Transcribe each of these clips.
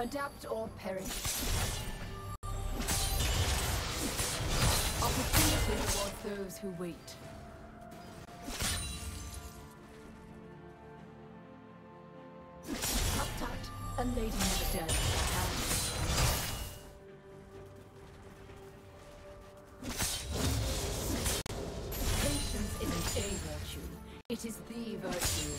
Adapt or perish. Opportunity for those who wait. Tut tut, a lady never dead. It is the virtue.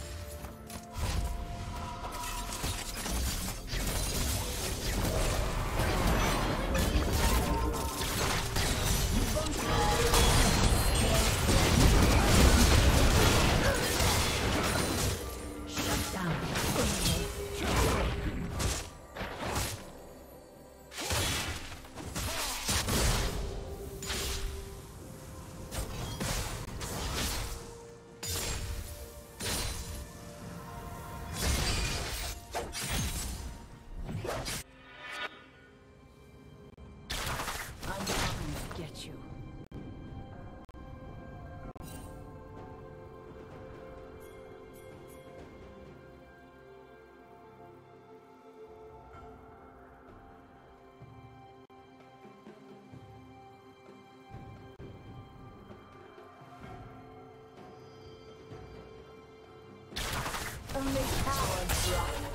Only cowards run.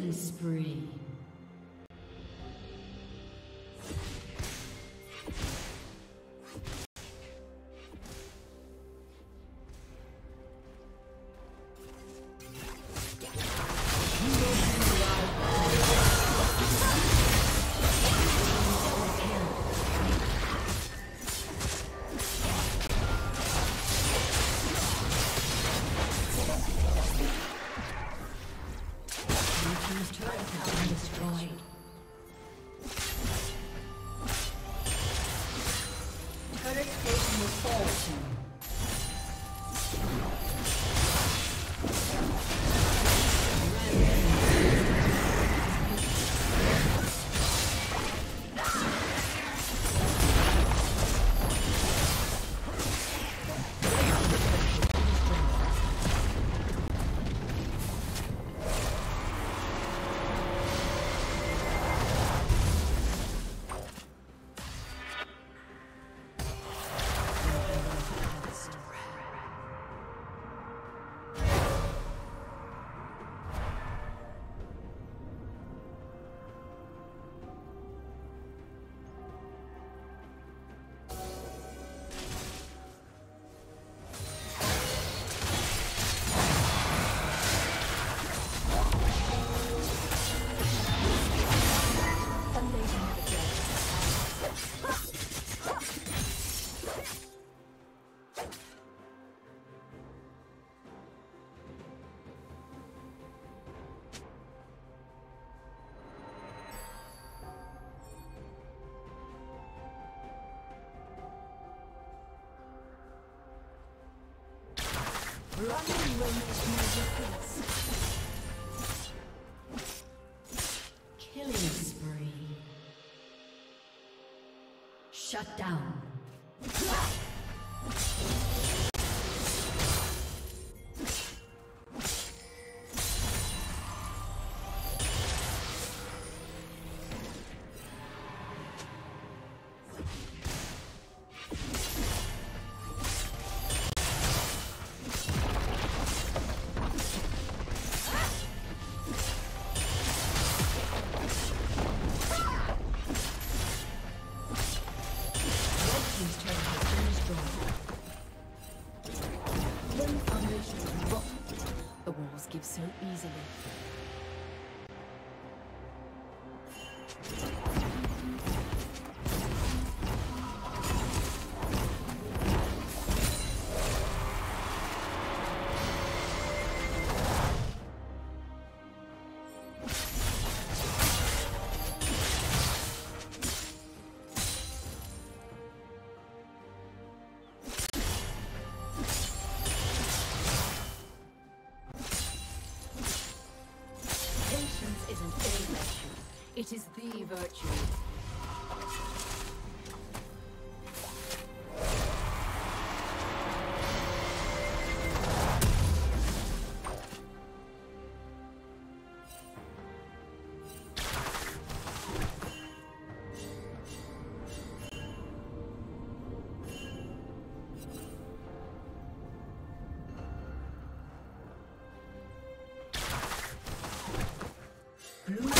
Killing spree. Running will make no difference. Killing spree. Shut down. So easily. It is the virtue. Blue.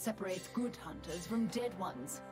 separates good hunters from dead ones.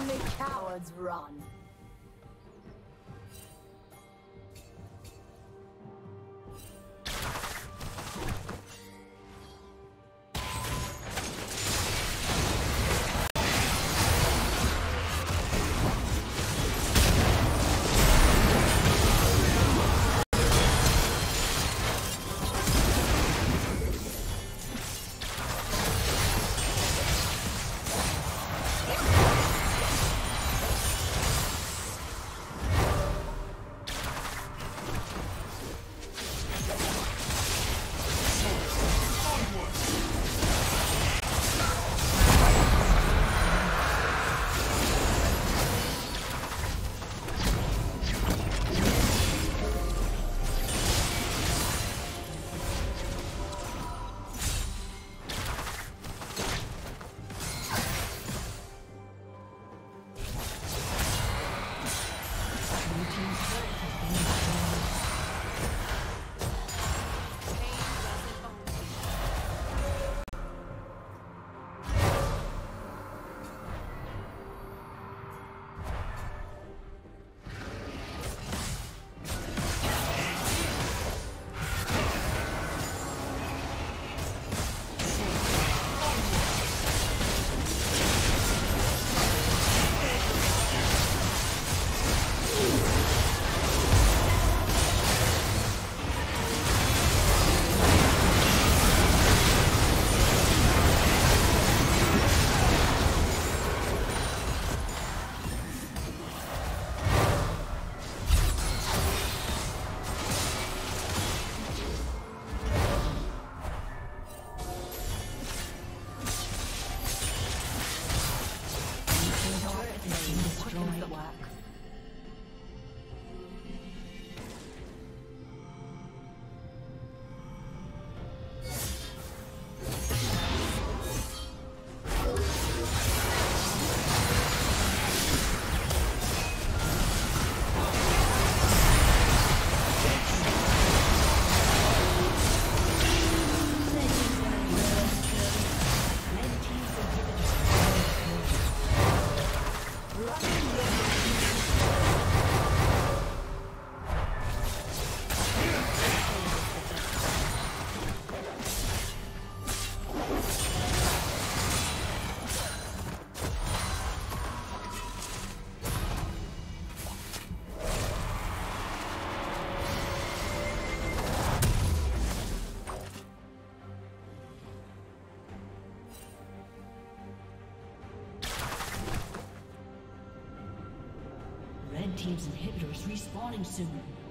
Only cowards run. Team's inhibitors respawning soon.